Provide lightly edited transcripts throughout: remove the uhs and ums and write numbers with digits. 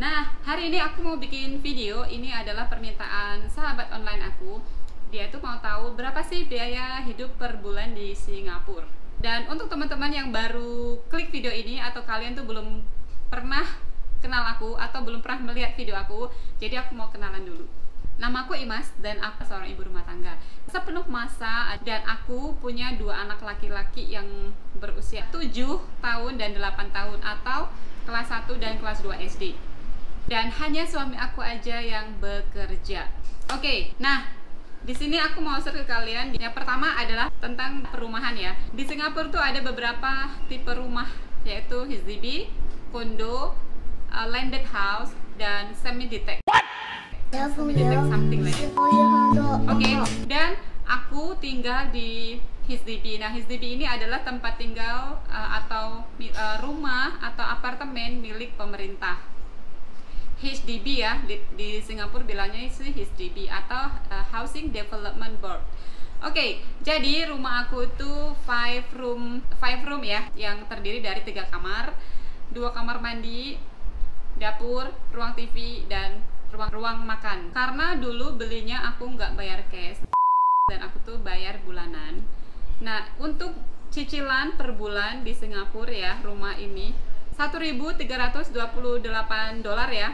Nah, hari ini aku mau bikin video. Ini adalah permintaan sahabat online aku. Dia tuh mau tahu berapa sih biaya hidup per bulan di Singapura. Dan untuk teman-teman yang baru klik video ini, atau kalian tuh belum pernah kenal aku atau belum pernah melihat video aku, jadi aku mau kenalan dulu. Nama aku Imas dan aku seorang ibu rumah tangga sepenuh masa, dan aku punya dua anak laki-laki yang berusia 7 tahun dan 8 tahun atau kelas 1 dan kelas 2 SD. Dan hanya suami aku aja yang bekerja. Oke, nah di sini aku mau share ke kalian. Yang pertama adalah tentang perumahan ya. Di Singapura tuh ada beberapa tipe rumah, yaitu HDB, kondo, landed house, dan semi-detached. Semi-detached something like that. Oke, dan aku tinggal di HDB. Nah, HDB ini adalah tempat tinggal atau rumah atau apartemen milik pemerintah. HDB ya, di Singapura bilangnya itu HDB atau Housing Development Board. Oke, jadi rumah aku itu 5 room ya, yang terdiri dari 3 kamar, 2 kamar mandi, dapur, ruang TV, dan ruang makan. Karena dulu belinya aku nggak bayar cash, dan aku tuh bayar bulanan. Nah, untuk cicilan per bulan di Singapura ya, rumah ini $1.328 ya,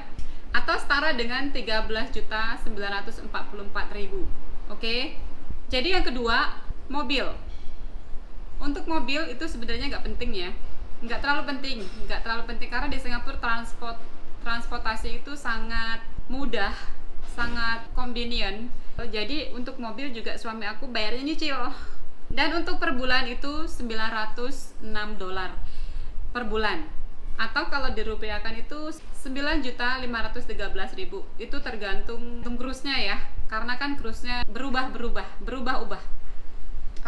atau setara dengan 13.944.000. Oke. Jadi yang kedua, mobil. Untuk mobil itu sebenarnya nggak penting ya, nggak terlalu penting karena di Singapura transportasi itu sangat mudah, sangat convenient. Jadi untuk mobil juga suami aku bayarnya nyicil. Dan untuk per bulan itu $906 per bulan, atau kalau dirupiahkan itu 9.513.000. itu tergantung cruise-nya ya, karena kan cruise-nya berubah-ubah.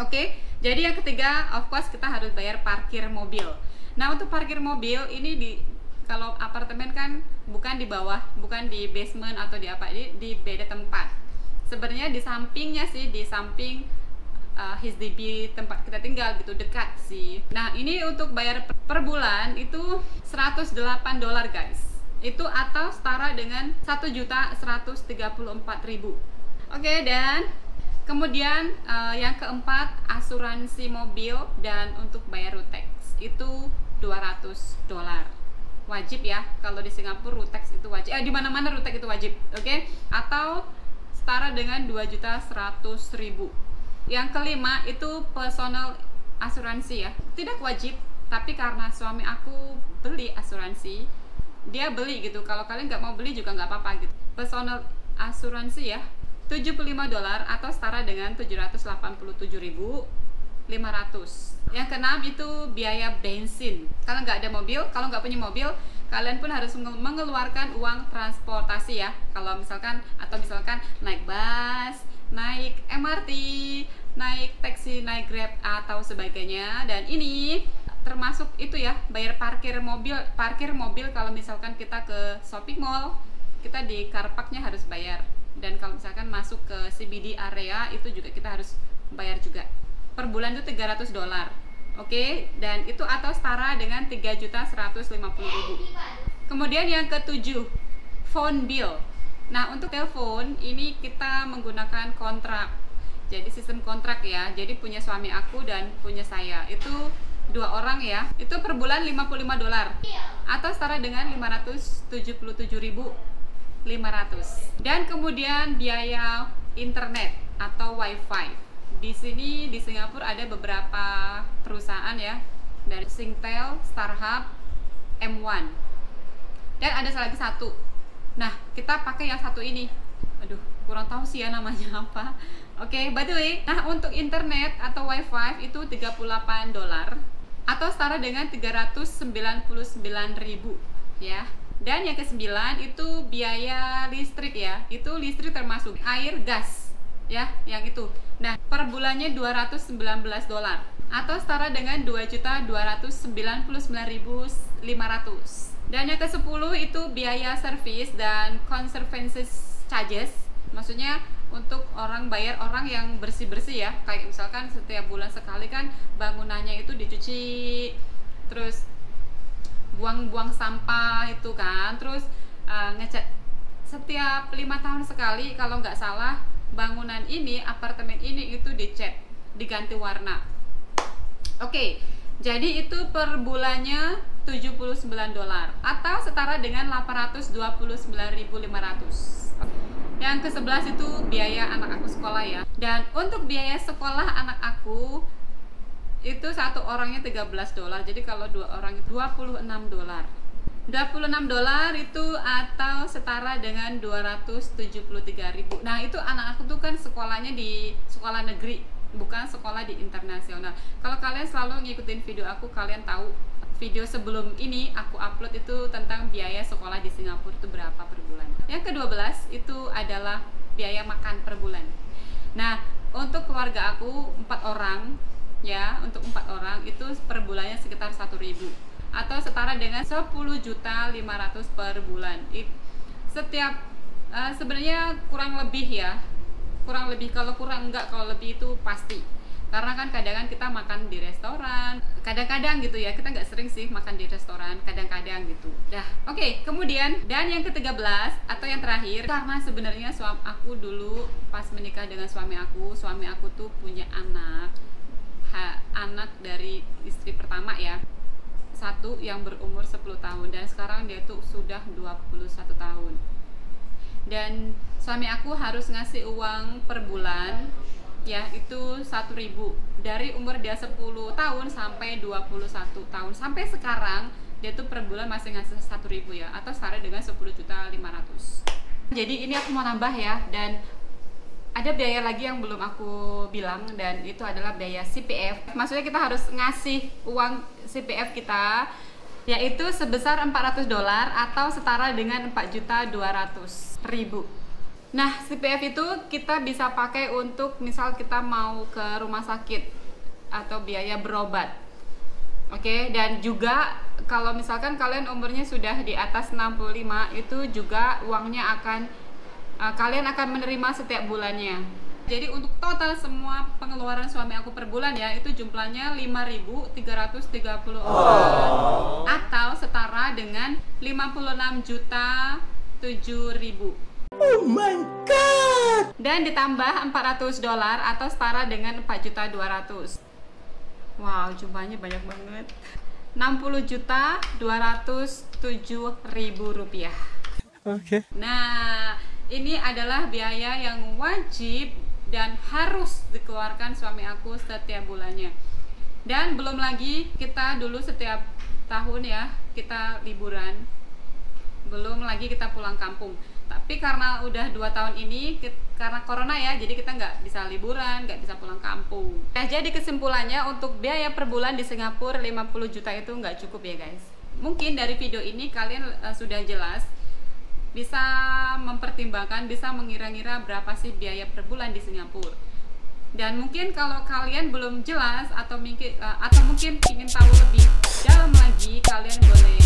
Oke, jadi yang ketiga, of course kita harus bayar parkir mobil. Nah, untuk parkir mobil ini kalau apartemen kan bukan di bawah, bukan di basement atau di apa, di beda tempat. Sebenarnya di sampingnya sih, di samping HDB tempat kita tinggal gitu, dekat sih. Nah, ini untuk bayar per bulan itu $108 guys. Itu atau setara dengan 1.134.000. Oke, dan kemudian yang keempat, asuransi mobil dan untuk bayar road tax itu $200. Wajib ya, kalau di Singapura road tax itu wajib. Di mana-mana road tax itu wajib. Oke, atau setara dengan 2.100.000. Yang kelima itu personal asuransi ya, tidak wajib, tapi karena suami aku beli asuransi, dia beli gitu. Kalau kalian nggak mau beli juga nggak apa-apa gitu. Personal asuransi ya, $75 atau setara dengan 787.500. Yang keenam itu biaya bensin. Kalau nggak ada mobil, kalau nggak punya mobil, kalian pun harus mengeluarkan uang transportasi ya. Kalau misalkan naik bus, naik MRT, naik taksi, naik Grab atau sebagainya. Dan ini termasuk itu ya, bayar parkir mobil. Kalau misalkan kita ke shopping mall, kita di carparknya harus bayar. Dan kalau misalkan masuk ke CBD area, itu juga kita harus bayar juga. Per bulan itu $300. Oke, dan itu atau setara dengan 3.150.000. Kemudian yang ketujuh, phone bill. Nah, untuk telepon ini kita menggunakan kontrak. Jadi sistem kontrak ya. Jadi punya suami aku dan punya saya. Itu 2 orang ya. Itu per bulan $55 atau setara dengan 577.500. Dan kemudian biaya internet atau wifi. Di sini di Singapura ada beberapa perusahaan ya, dari Singtel, Starhub, M1. Dan ada lagi satu. Nah, kita pakai yang satu ini. Aduh, kurang tahu sih ya namanya apa. Oke, by the way, nah untuk internet atau wifi itu $38 atau setara dengan 399.000 ya. Dan yang kesembilan itu biaya listrik ya. Itu listrik termasuk air, gas ya, yang itu. Nah, per bulannya $219 atau setara dengan 2.299.500. Dan yang ke-10 itu biaya service dan conservancies charges. Maksudnya untuk bayar orang yang bersih-bersih ya. Kayak misalkan setiap bulan sekali kan bangunannya itu dicuci, terus buang-buang sampah itu kan, terus ngecek setiap 5 tahun sekali kalau nggak salah, bangunan ini, apartemen ini itu dicat, diganti warna. Oke, jadi itu per bulannya $79 atau setara dengan 829.500. Yang ke-11 itu biaya anak aku sekolah ya. Dan untuk biaya sekolah anak aku itu satu orangnya $13. Jadi kalau dua orang $26. $26 itu atau setara dengan 273.000. Nah, itu anak aku tuh kan sekolahnya di sekolah negeri, bukan sekolah di internasional. Kalau kalian selalu ngikutin video aku, kalian tahu video sebelum ini aku upload itu tentang biaya sekolah di Singapura itu berapa per bulan. Yang ke-12 itu adalah biaya makan per bulan. Nah, untuk keluarga aku 4 orang ya, untuk 4 orang itu per bulannya sekitar 1.000. atau setara dengan 10.500.000 per bulan. Setiap sebenarnya kurang lebih ya, kurang lebih, kalau kurang enggak, kalau lebih itu pasti, karena kan kadang-kadang kita makan di restoran, kadang-kadang gitu ya, kita nggak sering sih makan di restoran, kadang-kadang gitu. Dah, oke, kemudian dan yang ke-13 atau yang terakhir, karena sebenarnya suami aku dulu pas menikah dengan suami aku tuh punya anak, anak dari istri pertama ya, satu yang berumur 10 tahun dan sekarang dia tuh sudah 21 tahun. Dan suami aku harus ngasih uang per bulan ya itu 1.000 dari umur dia 10 tahun sampai 21 tahun. Sampai sekarang dia tuh per bulan masih ngasih 1.000 ya, atau setara dengan 10.500.000. Jadi ini aku mau nambah ya, dan ada biaya lagi yang belum aku bilang, dan itu adalah biaya CPF. Maksudnya kita harus ngasih uang CPF kita, yaitu sebesar $400 atau setara dengan 4.200.000. Nah, CPF itu kita bisa pakai untuk misal kita mau ke rumah sakit atau biaya berobat. Oke, dan juga kalau misalkan kalian umurnya sudah di atas 65, itu juga uangnya akan kalian akan menerima setiap bulannya. Jadi untuk total semua pengeluaran suami aku per bulan ya, itu jumlahnya 5.330 atau setara dengan 56.007.000. Oh my god. Dan ditambah $400 atau setara dengan 4.200.000. Wow, jumlahnya banyak banget. 60.207.000 rupiah. Oke. Nah, ini adalah biaya yang wajib dan harus dikeluarkan suami aku setiap bulannya. Dan belum lagi kita dulu setiap tahun ya, kita liburan. Belum lagi kita pulang kampung. Tapi karena udah 2 tahun ini, karena corona ya, jadi kita nggak bisa liburan, nggak bisa pulang kampung. Nah, jadi kesimpulannya untuk biaya per bulan di Singapura 50 juta itu nggak cukup ya guys. Mungkin dari video ini kalian sudah jelas bisa mempertimbangkan, bisa mengira-ngira berapa sih biaya per bulan di Singapura. Dan mungkin kalau kalian belum jelas atau mungkin ingin tahu lebih dalam lagi, kalian boleh